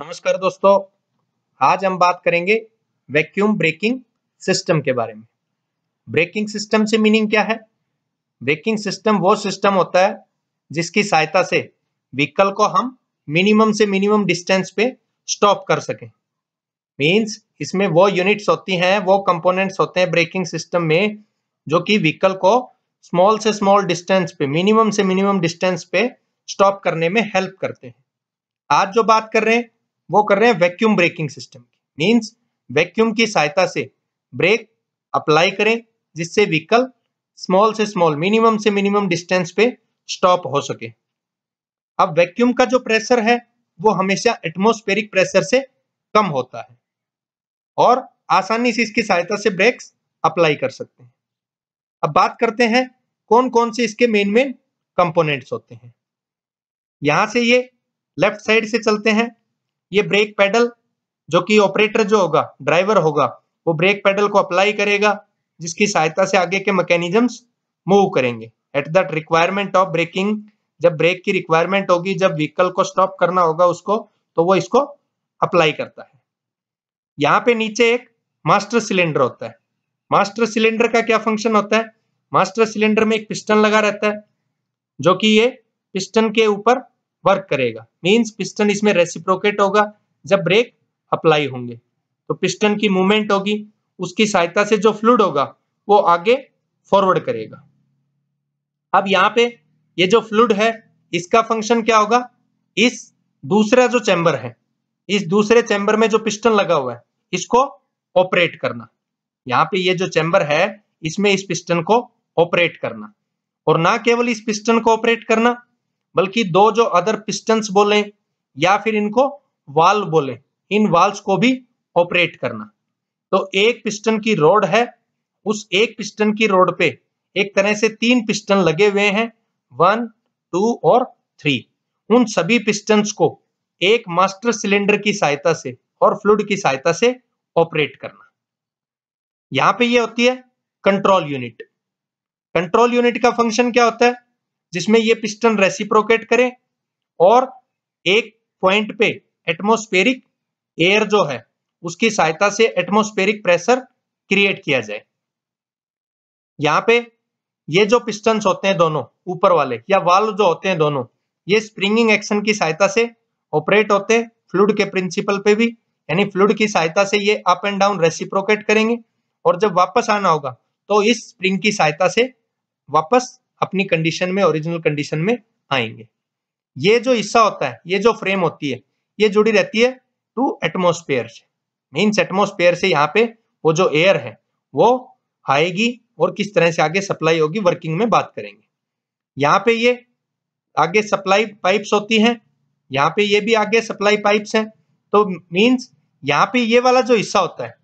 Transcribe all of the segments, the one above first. नमस्कार दोस्तों, आज हम बात करेंगे वैक्यूम ब्रेकिंग सिस्टम के बारे में। ब्रेकिंग सिस्टम से मीनिंग क्या है? ब्रेकिंग सिस्टम वो सिस्टम होता है जिसकी सहायता से व्हीकल को हम मिनिमम से मिनिमम डिस्टेंस पे स्टॉप कर सकें। मीन्स इसमें वो यूनिट्स होती हैं, वो कंपोनेंट्स होते हैं ब्रेकिंग सिस्टम में जो कि व्हीकल को स्मॉल से स्मॉल डिस्टेंस पे, मिनिमम से मिनिमम डिस्टेंस पे स्टॉप करने में हेल्प करते हैं। आज जो बात कर रहे हैं वो कर रहे हैं वैक्यूम ब्रेकिंग सिस्टम की। मीन्स वैक्यूम की सहायता से ब्रेक अप्लाई करें जिससे व्हीकल स्मॉल से स्मॉल, मिनिमम से मिनिमम डिस्टेंस पे स्टॉप हो सके। अब वैक्यूम का जो प्रेशर है वो हमेशा एटमॉस्फेरिक प्रेशर से कम होता है और आसानी से इसकी सहायता से ब्रेक्स अप्लाई कर सकते हैं। अब बात करते हैं कौन कौन से इसके मेन कंपोनेंट्स होते हैं। यहां से ये लेफ्ट साइड से चलते हैं। ये ब्रेक पेडल जो कि ऑपरेटर जो होगा, ड्राइवर होगा, वो ब्रेक पेडल को अप्लाई करेगा जिसकी सहायता से आगे के मैकेनिज्म्स मूव करेंगे at that requirement of braking. जब ब्रेक की रिक्वायरमेंट होगी, जब व्हीकल को स्टॉप करना होगा उसको, तो वो इसको अप्लाई करता है। यहाँ पे नीचे एक मास्टर सिलेंडर होता है। मास्टर सिलेंडर का क्या फंक्शन होता है? मास्टर सिलेंडर में एक पिस्टन लगा रहता है जो कि ये पिस्टन के ऊपर वर्क करेगा। मींस पिस्टन इसमें रेसिप्रोकेट होगा। जब ब्रेक अप्लाई होंगे तो पिस्टन की मूवमेंट होगी, उसकी सहायता से जो फ्लूइड होगा वो आगे फॉरवर्ड करेगा। अब यहाँ पे ये जो फ्लूइड है इसका फंक्शन क्या होगा? इस दूसरा जो चैम्बर है, इस दूसरे चैम्बर में जो पिस्टन लगा हुआ है इसको ऑपरेट करना। यहाँ पे ये जो चैम्बर है इसमें इस पिस्टन को ऑपरेट करना, और ना केवल इस पिस्टन को ऑपरेट करना बल्कि दो जो अदर पिस्टन्स बोले या फिर इनको वाल्व बोले, इन वाल्व्स को भी ऑपरेट करना। तो एक पिस्टन की रोड है, उस एक पिस्टन की रोड पे एक तरह से तीन पिस्टन लगे हुए हैं, 1, 2 और 3। उन सभी पिस्टन्स को एक मास्टर सिलेंडर की सहायता से और फ्लूइड की सहायता से ऑपरेट करना। यहाँ पे ये होती है कंट्रोल यूनिट। कंट्रोल यूनिट का फंक्शन क्या होता है? जिसमें ये पिस्टन रेसिप्रोकेट करे और एक पॉइंट पे एटमॉस्फेरिक एयर जो है उसकी सहायता से एटमॉस्फेरिक प्रेशर क्रिएट किया जाए। यहाँ पे ये जो पिस्टन्स होते हैं दोनों ऊपर वाले या वाल्व जो होते हैं दोनों, ये स्प्रिंगिंग एक्शन की सहायता से ऑपरेट होते हैं फ्लूइड के प्रिंसिपल पे भी, यानी फ्लूइड की सहायता से ये अप एंड डाउन रेसिप्रोकेट करेंगे और जब वापस आना होगा तो इस स्प्रिंग की सहायता से वापस अपनी कंडीशन में, ओरिजिनल कंडीशन में आएंगे। ये जो हिस्सा होता है, ये जो फ्रेम होती है, ये जुड़ी रहती है टू एटमॉस्फेयर से। मींस एटमॉस्फेयर से यहाँ पे वो जो एयर है वो आएगी और किस तरह से आगे सप्लाई होगी वर्किंग में बात करेंगे। यहाँ पे ये आगे सप्लाई पाइप्स होती हैं, यहाँ पे ये भी आगे सप्लाई पाइप्स हैं। तो मीन्स यहाँ पे ये वाला जो हिस्सा होता है,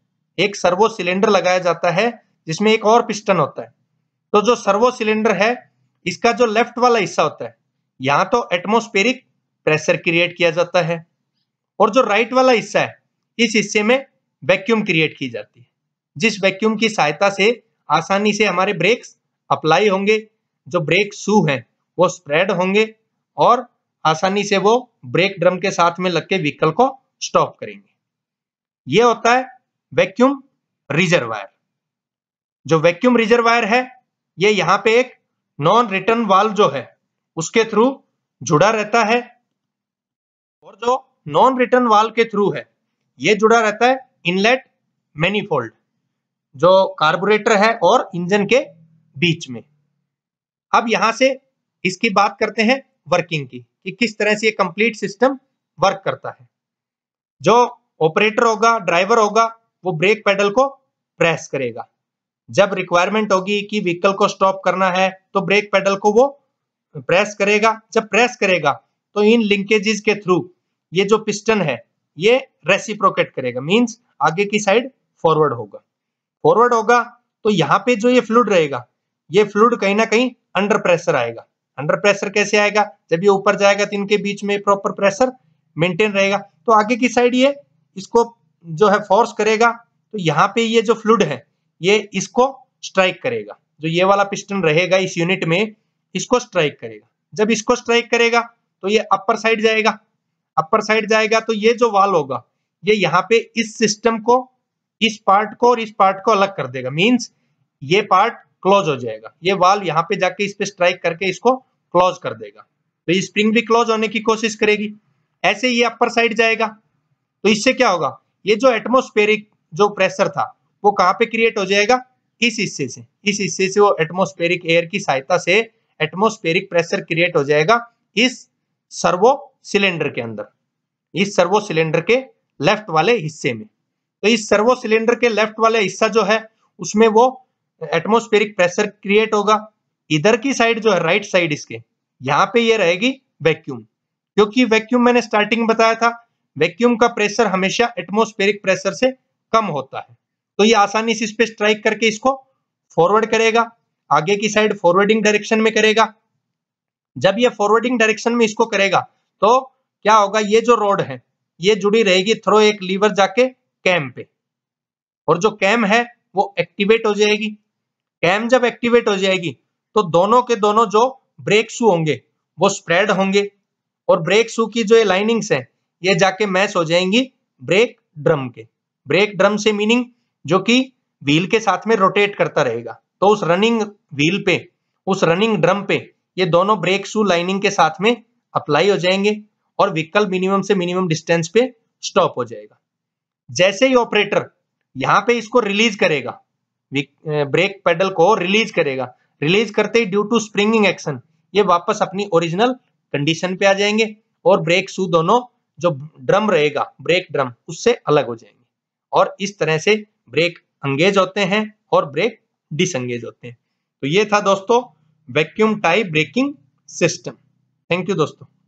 एक सर्वो सिलेंडर लगाया जाता है जिसमें एक और पिस्टन होता है। तो जो सर्वो सिलेंडर है इसका जो लेफ्ट वाला हिस्सा होता है, यहाँ तो एटमॉस्फेरिक प्रेशर क्रिएट किया जाता है, और जो राइट वाला हिस्सा है इस हिस्से में वैक्यूम क्रिएट की जाती है, जिस वैक्यूम की सहायता से आसानी से हमारे ब्रेक्स अप्लाई होंगे, जो ब्रेक शू हैं वो स्प्रेड होंगे और आसानी से वो ब्रेक ड्रम के साथ में लग के व्हीकल को स्टॉप करेंगे। ये होता है वैक्यूम रिजर्वायर। जो वैक्यूम रिजर्वायर है ये यहाँ पे एक नॉन रिटर्न वाल्व जो है उसके थ्रू जुड़ा रहता है, और जो नॉन रिटर्न वाल्व के थ्रू है ये जुड़ा रहता है इनलेट मैनिफोल्ड, जो कार्बोरेटर है और इंजन के बीच में। अब यहां से इसकी बात करते हैं वर्किंग की, कि किस तरह से ये कंप्लीट सिस्टम वर्क करता है। जो ऑपरेटर होगा, ड्राइवर होगा, वो ब्रेक पेडल को प्रेस करेगा। जब रिक्वायरमेंट होगी कि व्हीकल को स्टॉप करना है तो ब्रेक पेडल को वो प्रेस करेगा। जब प्रेस करेगा तो इन लिंकेजेस के थ्रू ये जो पिस्टन है ये रेसिप्रोकेट करेगा, मींस आगे की साइड फॉरवर्ड होगा। फॉरवर्ड होगा तो यहाँ पे जो ये फ्लूइड रहेगा, ये फ्लूइड कहीं ना कहीं अंडर प्रेशर आएगा। अंडर प्रेशर कैसे आएगा? जब ये ऊपर जाएगा तो इनके बीच में प्रॉपर प्रेशर मेंटेन रहेगा, तो आगे की साइड ये इसको जो है फोर्स करेगा। तो यहाँ पे ये जो फ्लूइड है ये इसको स्ट्राइक करेगा, जो ये वाला पिस्टन रहेगा इस यूनिट में इसको स्ट्राइक करेगा। जब इसको स्ट्राइक करेगा तो ये अपर साइड जाएगा। अपर साइड जाएगा तो ये जो वाल होगा ये यहाँ पे इस सिस्टम को, इस पार्ट को और इस पार्ट को अलग कर देगा। मींस ये पार्ट क्लोज हो जाएगा, ये वाल यहाँ पे जाके इस पे स्ट्राइक करके इसको क्लोज कर देगा, तो ये स्प्रिंग भी क्लोज होने की कोशिश करेगी। ऐसे ये अपर साइड जाएगा तो इससे क्या होगा, ये जो एटमोस्फेरिक जो प्रेशर था वो कहाँ पे क्रिएट हो जाएगा, इस हिस्से से। इस हिस्से से वो एटमोस्फेरिक एयर की सहायता से एटमोस्फेरिक प्रेशर क्रिएट हो जाएगा इस सर्वो सिलेंडर के अंदर, इस सर्वो सिलेंडर के लेफ्ट वाले हिस्से में। तो इस सर्वो सिलेंडर के लेफ्ट वाला हिस्सा जो है उसमें वो एटमोस्फेरिक प्रेशर क्रिएट होगा। इधर की साइड जो है राइट साइड इसके, यहाँ पे ये रहेगी वैक्यूम, क्योंकि वैक्यूम मैंने स्टार्टिंग में बताया था वैक्यूम का प्रेशर हमेशा एटमोस्फेरिक प्रेशर से कम होता है, तो ये आसानी से इस पे स्ट्राइक करके इसको फॉरवर्ड करेगा, आगे की साइड फॉरवर्डिंग डायरेक्शन में करेगा। जब ये फॉरवर्डिंग डायरेक्शन में इसको करेगा तो क्या होगा, ये जो रोड है ये जुड़ी रहेगी थ्रो एक लीवर जाके कैम पे, और जो कैम है वो एक्टिवेट हो जाएगी। कैम जब एक्टिवेट हो जाएगी तो दोनों के दोनों जो ब्रेक शू होंगे वो स्प्रेड होंगे, और ब्रेक शू की जो ये लाइनिंग्स हैं ये जाके मैच हो जाएंगी ब्रेक ड्रम के। ब्रेक ड्रम से मीनिंग जो कि व्हील के साथ में रोटेट करता रहेगा, तो उस रनिंग व्हील पे, उस रनिंग ड्रम पे ये दोनों ब्रेक शू लाइनिंग के साथ में अप्लाई हो जाएंगे और व्हीकल मिनिमम से मिनिमम डिस्टेंस पे स्टॉप हो जाएगा। जैसे ही ऑपरेटर यहाँ पे इसको रिलीज करेगा, ब्रेक पेडल को रिलीज करेगा, रिलीज करते ही ड्यू टू स्प्रिंगिंग एक्शन ये वापस अपनी ओरिजिनल कंडीशन पे आ जाएंगे और ब्रेक शू दोनों जो ड्रम रहेगा, ब्रेक ड्रम, उससे अलग हो जाएंगे, और इस तरह से ब्रेक एंगेज होते हैं और ब्रेक डिसएंगेज होते हैं। तो ये था दोस्तों vacuum type braking system. Thank you दोस्तों।